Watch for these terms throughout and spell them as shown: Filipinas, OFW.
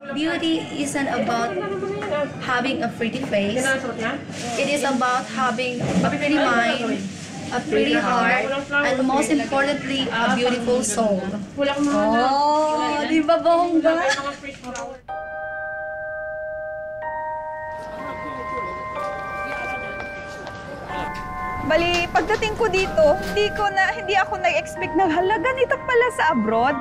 Beauty isn't about having a pretty face. It is about having a pretty mind, a pretty heart, and most importantly, a beautiful soul. Oh, di ba bongga? Bali, pagdating ko dito, hindi ako nag-expect na hala, ganito pala sa abroad.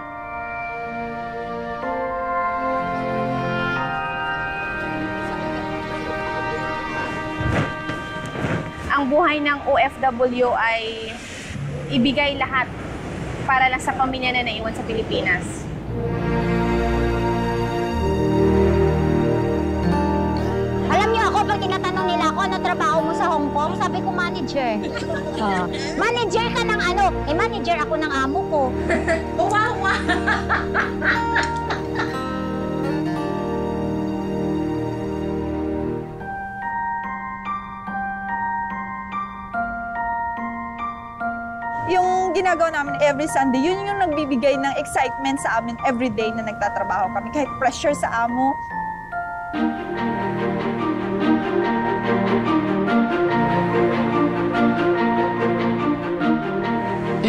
Ang buhay ng OFW ay ibigay lahat para lang sa pamilya na naiwan sa Pilipinas. Sabi ko, manager. Manager ka ng ano? Eh, manager ako ng amo ko. Uwawa! Yung ginagawa namin every Sunday, yun yung nagbibigay ng excitement sa amin every day na nagtatrabaho kami. Kahit pressure sa amo.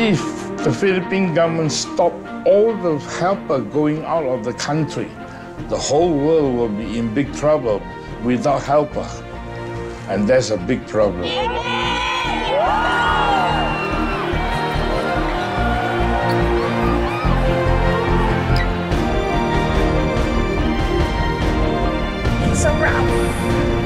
If the Philippine government stopped all the helpers going out of the country, the whole world will be in big trouble without helpers. And that's a big problem. It's a wrap.